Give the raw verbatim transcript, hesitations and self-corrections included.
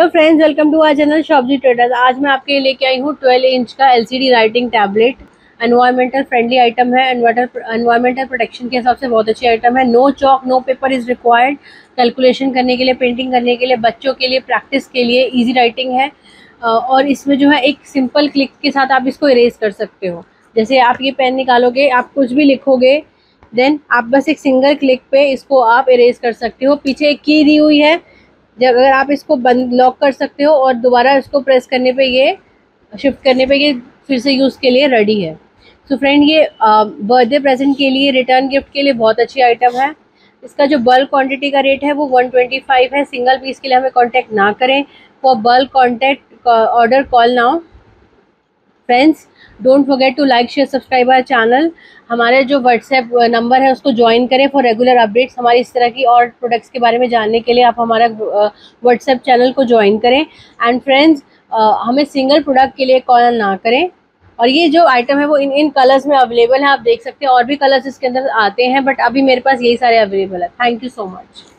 Hello friends, welcome to our channel शॉपजी traders. आज मैं आपके लिए लेके आई हूँ ट्वेल्व इंच का LCD writing tablet. Environmental friendly item है, एनवायरमेंटल प्रोटेक्शन के हिसाब से बहुत अच्छी आइटम है। No chalk no paper is required. Calculation करने के लिए, पेंटिंग करने के लिए, बच्चों के लिए प्रैक्टिस के लिए ईजी राइटिंग है। और इसमें जो है एक सिंपल क्लिक के साथ आप इसको इरेज कर सकते हो। जैसे आप ये पेन निकालोगे, आप कुछ भी लिखोगे, देन आप बस एक सिंगल क्लिक पे इसको आप इरेज कर सकते हो। पीछे एक की दी हुई है, जब अगर आप इसको बंद लॉक कर सकते हो और दोबारा इसको प्रेस करने पे, ये शिफ्ट करने पे ये फिर से यूज़ के लिए रेडी है। सो फ्रेंड, ये बर्थडे प्रेजेंट के लिए, रिटर्न गिफ्ट के लिए बहुत अच्छी आइटम है। इसका जो बल्क क्वांटिटी का रेट है वो वन ट्वेंटी फाइव है। सिंगल पीस के लिए हमें कॉन्टैक्ट ना करें। For bulk contact order call now. Friends, don't forget to like share subscribe our channel. हमारे जो व्हाट्सएप नंबर है उसको ज्वाइन करें फॉर रेगुलर अपडेट्स। हमारी इस तरह की और प्रोडक्ट्स के बारे में जानने के लिए आप हमारा व्हाट्सएप चैनल को ज्वाइन करें। एंड फ्रेंड्स, हमें सिंगल प्रोडक्ट के लिए कॉल ना करें। और ये जो आइटम है वो इन इन कलर्स में अवेलेबल है, आप देख सकते हैं। और भी कलर्स इसके अंदर आते हैं, बट अभी मेरे पास यही सारे अवेलेबल है। Thank you so much.